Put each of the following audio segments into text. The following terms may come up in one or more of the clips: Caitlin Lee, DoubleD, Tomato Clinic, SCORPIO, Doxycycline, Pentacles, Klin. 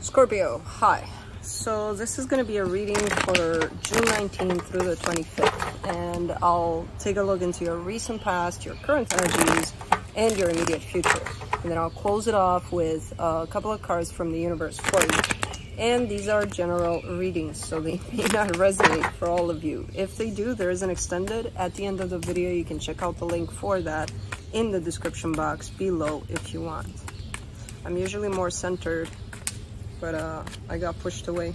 Scorpio, hi. So this is going to be a reading for June 19th through the 25th, and I'll take a look into your recent past, your current energies, and your immediate future. And then I'll close it off with a couple of cards from the universe for you. And these are general readings, so they may not resonate for all of you. If they do, there is an extended at the end of the video. You can check out the link for that in the description box below if you want. I'm usually more centered, but I got pushed away.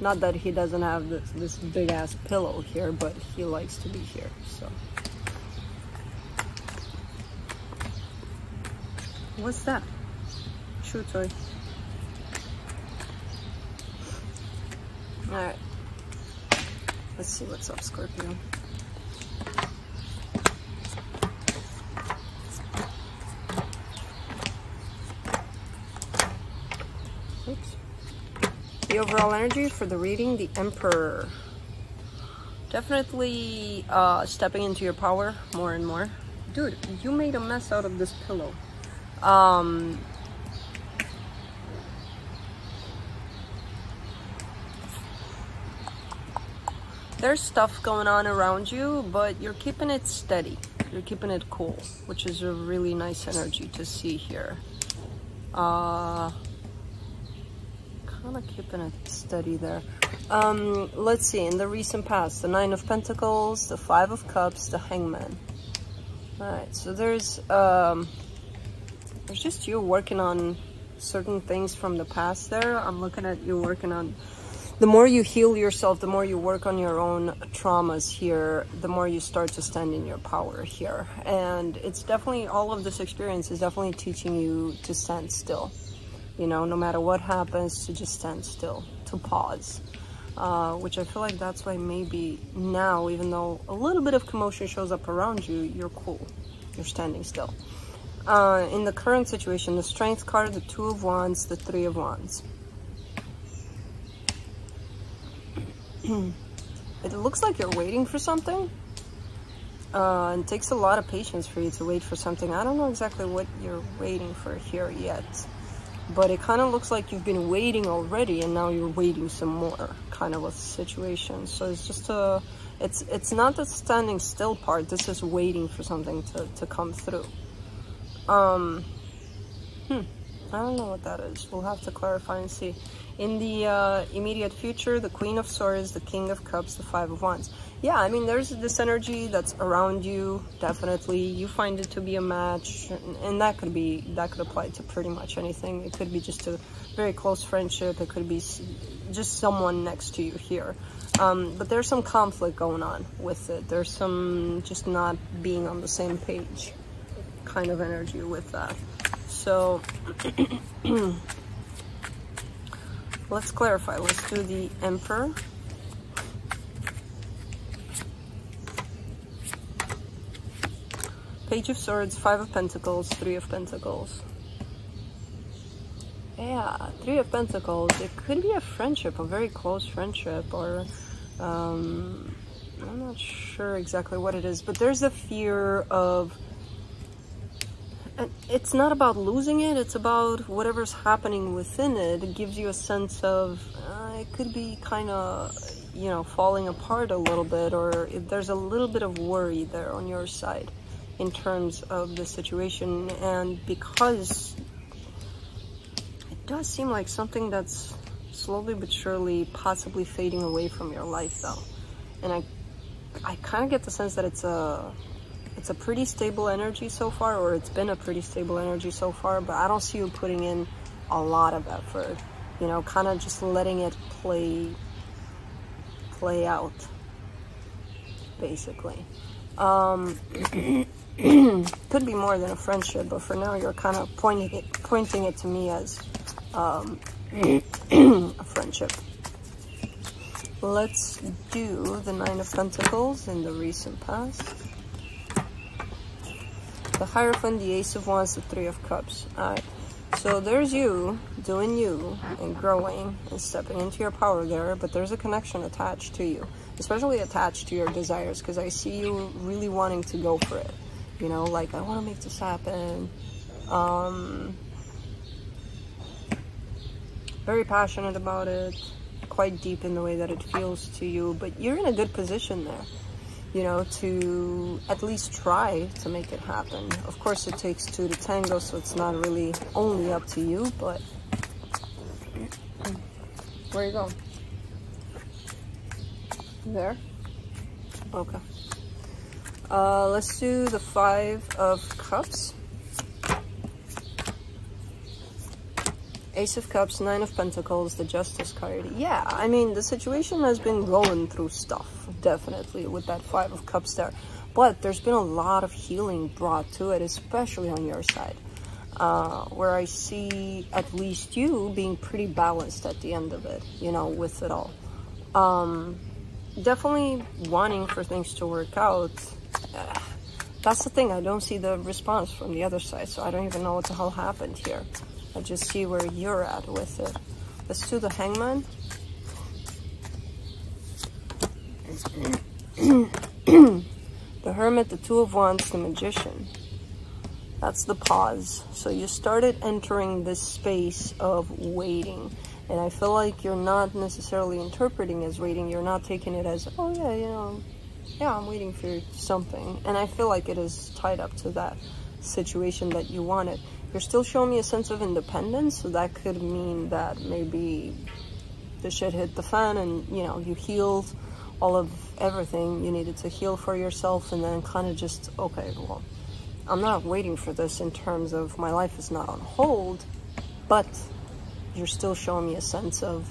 Not that he doesn't have this big ass pillow here, but he likes to be here, so. What's that? Chew toy. All right, let's see what's up, Scorpio. The overall energy for the reading, the Emperor. Definitely stepping into your power more and more. Dude, you made a mess out of this pillow. There's stuff going on around you, but you're keeping it steady. You're keeping it cool, which is a really nice energy to see here. Kind of keeping it steady there. Let's see, in the recent past, the 9 of Pentacles, the 5 of Cups, the Hangman. All right, so there's just you working on certain things from the past there. I'm looking at you working on, the more you heal yourself, the more you work on your own traumas here, the more you start to stand in your power here. And it's definitely, all of this experience is definitely teaching you to stand still. You know, no matter what happens, to just stand still, to pause, which I feel like that's why maybe now, even though a little bit of commotion shows up around you, you're cool, you're standing still. In the current situation, the Strength card, the 2 of Wands, the 3 of Wands. It looks like you're waiting for something. And it takes a lot of patience for you to wait for something. I don't know exactly what you're waiting for here yet. But it kind of looks like you've been waiting already, and now you're waiting some more, kind of a situation. So it's just a, it's not the standing still part. This is waiting for something to come through. I don't know what that is. We'll have to clarify and see. In the immediate future, the Queen of Swords, the King of Cups, the 5 of Wands. Yeah, I mean, there's this energy that's around you, definitely. You find it to be a match, and that could apply to pretty much anything. It could be just a very close friendship. It could be just someone next to you here. But there's some conflict going on with it. There's some just not being on the same page kind of energy with that. So... let's clarify. Let's do the Emperor. Page of Swords, 5 of Pentacles, 3 of Pentacles. Yeah, 3 of Pentacles. It could be a friendship, a very close friendship, or I'm not sure exactly what it is, but there's a fear of... And it's not about losing it, it's about whatever's happening within it. It gives you a sense of, it could be kind of, you know, falling apart a little bit, or there's a little bit of worry there on your side in terms of the situation. And because it does seem like something that's slowly but surely possibly fading away from your life though. And I kind of get the sense that it's a pretty stable energy so far, or it's been a pretty stable energy so far, but I don't see you putting in a lot of effort, you know, kind of just letting it play out, basically. Could be more than a friendship, but for now you're kind of pointing it to me as a friendship. Let's do the 9 of Pentacles in the recent past. The Hierophant, the Ace of Wands, the 3 of Cups. All right. So there's you doing you and growing and stepping into your power there, but there's a connection attached to you, especially attached to your desires, because I see you really wanting to go for it. You know, like, I want to make this happen. very passionate about it, quite deep in the way that it feels to you, but you're in a good position there, you know, to at least try to make it happen. Of course, it takes two to tango, so it's not really only up to you, but where you go? There? Okay. Let's do the 5 of Cups. Ace of Cups, 9 of Pentacles, the Justice card. Yeah, I mean, the situation has been going through stuff, definitely, with that 5 of Cups there. But there's been a lot of healing brought to it, especially on your side, where I see at least you being pretty balanced at the end of it, you know, with it all. Definitely wanting for things to work out. That's the thing, I don't see the response from the other side, so I don't even know what the hell happened here. I just see where you're at with it. Let's do the Hangman. The Hermit, the 2 of Wands, the Magician. That's the pause. So you started entering this space of waiting. And I feel like you're not necessarily interpreting as waiting. You're not taking it as, oh yeah, you know, yeah, I'm waiting for something. And I feel like it is tied up to that situation that you wanted. You're still showing me a sense of independence, so that could mean that maybe the shit hit the fan and, you know, you healed all of everything you needed to heal for yourself, and then kind of just, okay, well, I'm not waiting for this in terms of my life is not on hold, but you're still showing me a sense of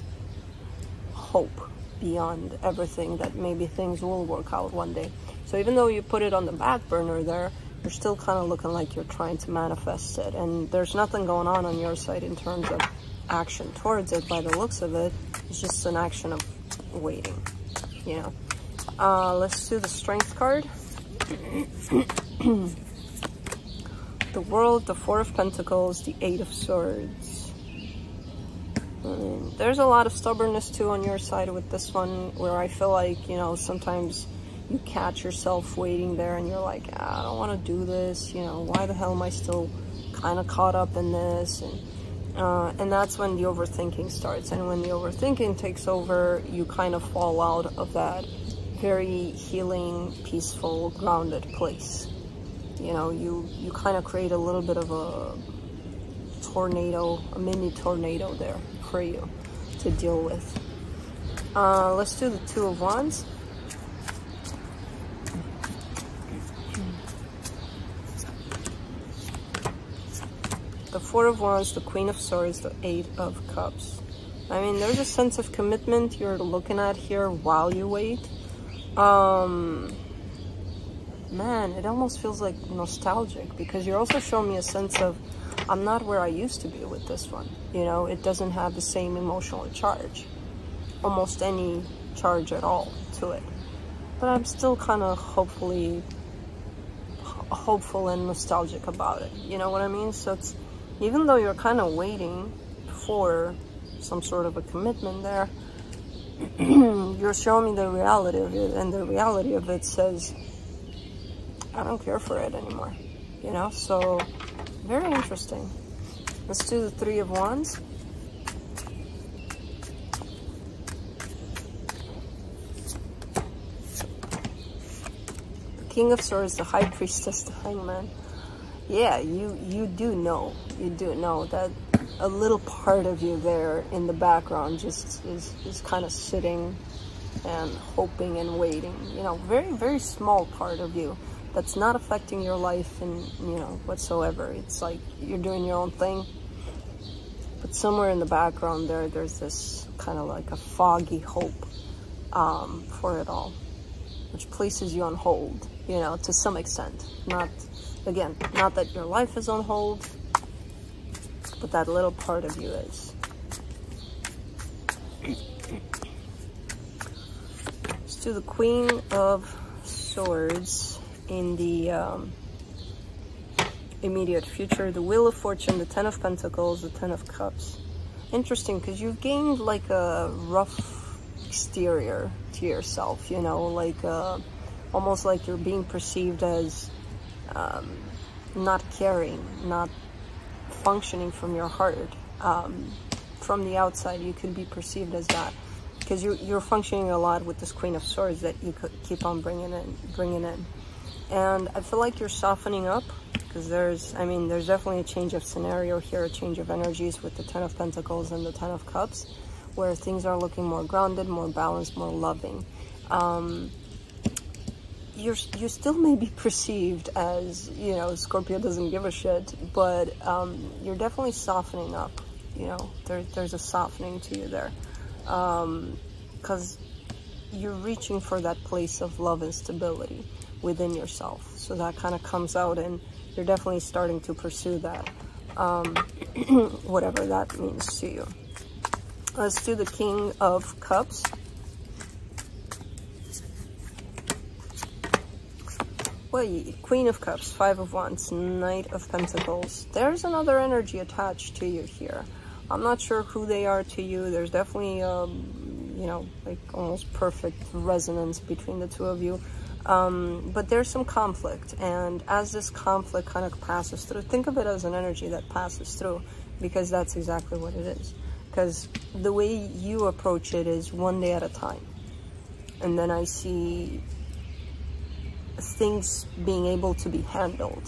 hope beyond everything, that maybe things will work out one day. So even though you put it on the back burner there, you're still kind of looking like you're trying to manifest it, and there's nothing going on your side in terms of action towards it by the looks of it. It's just an action of waiting, you know. Let's do the Strength card. The World, the 4 of Pentacles, the 8 of Swords. There's a lot of stubbornness too on your side with this one, where I feel like, you know, sometimes you catch yourself waiting there and you're like, ah, I don't want to do this, you know, why the hell am I still kind of caught up in this? And that's when the overthinking starts, and when the overthinking takes over, you kind of fall out of that very healing, peaceful, grounded place. You know, you kind of create a little bit of a tornado, a mini tornado there for you to deal with. Let's do the 2 of Wands. The 4 of Wands, the Queen of Swords, the 8 of Cups. I mean, there's a sense of commitment you're looking at here while you wait. Man, it almost feels like nostalgic, because you're also showing me a sense of, I'm not where I used to be with this one. You know, it doesn't have the same emotional charge, almost any charge at all to it. But I'm still kind of hopeful and nostalgic about it. You know what I mean? So it's, even though you're kind of waiting for some sort of a commitment there, you're showing me the reality of it, and the reality of it says, I don't care for it anymore, you know? So, very interesting. Let's do the 3 of Wands. The King of Swords, the High Priestess, the Hangman. Yeah, you do know. You do know that a little part of you there in the background just is kind of sitting and hoping and waiting. You know, very, very small part of you that's not affecting your life and, you know, whatsoever. It's like you're doing your own thing. But somewhere in the background there's this kind of like a foggy hope for it all, which places you on hold, you know, to some extent. Not that your life is on hold, but that little part of you is. Let's do the Queen of Swords in the immediate future, the Wheel of Fortune, the 10 of Pentacles, the 10 of Cups. Interesting, because you've gained like a rough exterior to yourself, you know, like almost like you're being perceived as not caring, not functioning from your heart, from the outside you could be perceived as that, because you're functioning a lot with this Queen of Swords that you could keep on bringing in. And I feel like you're softening up, because there's definitely a change of scenario here, a change of energies with the Ten of Pentacles and the Ten of Cups, where things are looking more grounded, more balanced, more loving. You still may be perceived as, you know, Scorpio doesn't give a shit, but you're definitely softening up. You know, there's a softening to you there, because you're reaching for that place of love and stability within yourself. So that kind of comes out, and you're definitely starting to pursue that, whatever that means to you. Let's do the King of Cups. Queen of Cups, Five of Wands, Knight of Pentacles. There's another energy attached to you here. I'm not sure who they are to you. There's definitely, you know, like almost perfect resonance between the two of you. But there's some conflict. And as this conflict kind of passes through, think of it as an energy that passes through, because that's exactly what it is. Because the way you approach it is one day at a time. And then I see things being able to be handled,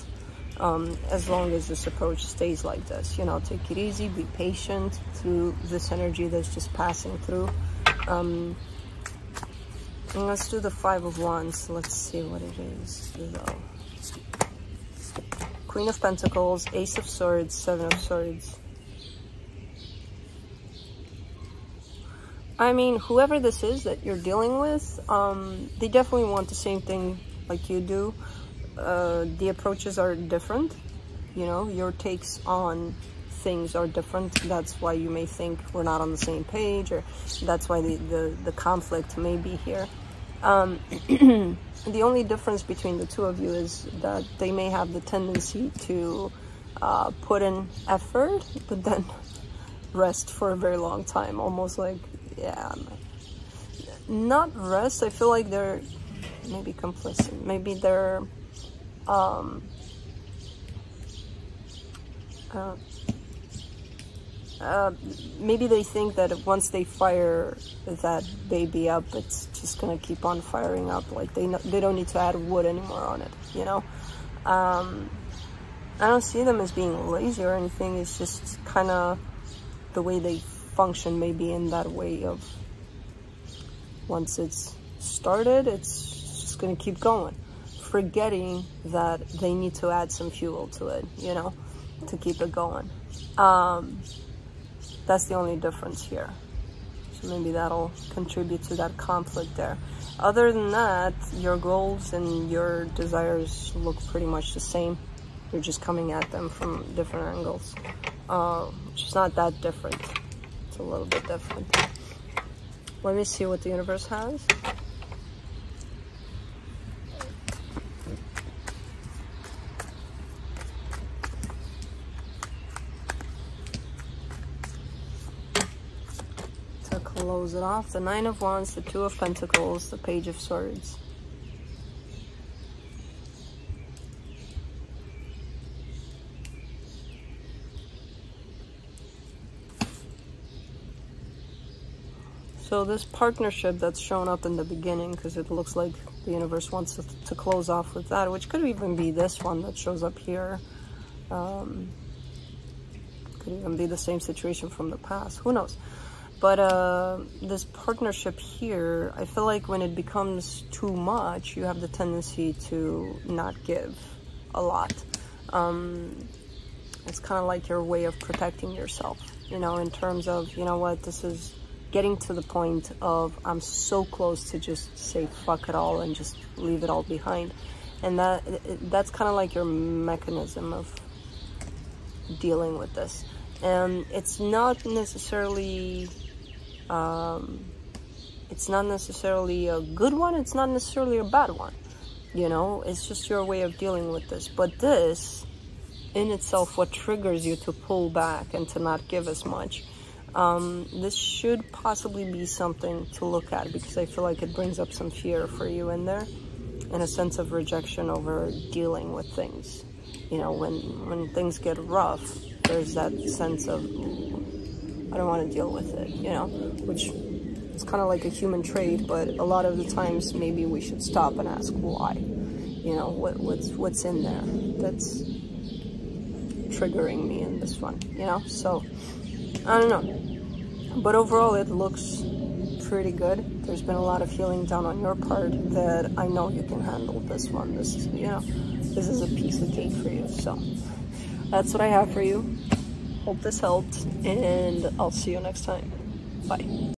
as long as this approach stays like this. You know, take it easy, be patient through this energy that's just passing through. And let's do the Five of Wands. Let's see what it is, though. Queen of Pentacles, Ace of Swords, Seven of Swords. I mean, whoever this is that you're dealing with, they definitely want the same thing like you do. The approaches are different, you know, your takes on things are different. That's why you may think we're not on the same page, or that's why the conflict may be here. The only difference between the two of you is that they may have the tendency to put in effort, but then rest for a very long time, almost like, yeah, not rest. I feel like they're maybe complicit, maybe they're maybe they think that once they fire that baby up, it's just gonna keep on firing up, like they don't need to add wood anymore on it, you know. I don't see them as being lazy or anything. It's just kind of the way they function, maybe in that way of once it's started, it's just gonna keep going, forgetting that they need to add some fuel to it, you know, to keep it going. That's the only difference here, so maybe that'll contribute to that conflict there. Other than that, your goals and your desires look pretty much the same. You're just coming at them from different angles, which is not that different. It's a little bit different. Let me see what the universe has. Close it off. The Nine of Wands, the Two of Pentacles, the Page of Swords. So this partnership that's shown up in the beginning, because it looks like the universe wants to close off with that, which could even be this one that shows up here. Could even be the same situation from the past. Who knows? But this partnership here, I feel like when it becomes too much, you have the tendency to not give a lot. It's kind of like your way of protecting yourself, you know, in terms of, you know what, this is getting to the point of I'm so close to just say fuck it all and just leave it all behind. And that's kind of like your mechanism of dealing with this. And it's not necessarily a good one, it's not necessarily a bad one, you know, it's just your way of dealing with this. But this in itself, what triggers you to pull back and to not give as much, this should possibly be something to look at, because I feel like it brings up some fear for you in there, and a sense of rejection over dealing with things. You know, when things get rough, there's that sense of, I don't want to deal with it, you know, which it's kind of like a human trait, but a lot of the times maybe we should stop and ask why, you know, what's in there that's triggering me in this one, you know. So I don't know, but overall it looks pretty good. There's been a lot of healing done on your part that I know you can handle this one. This is, you know, this is a piece of cake for you. So that's what I have for you. Hope this helped, and I'll see you next time. Bye.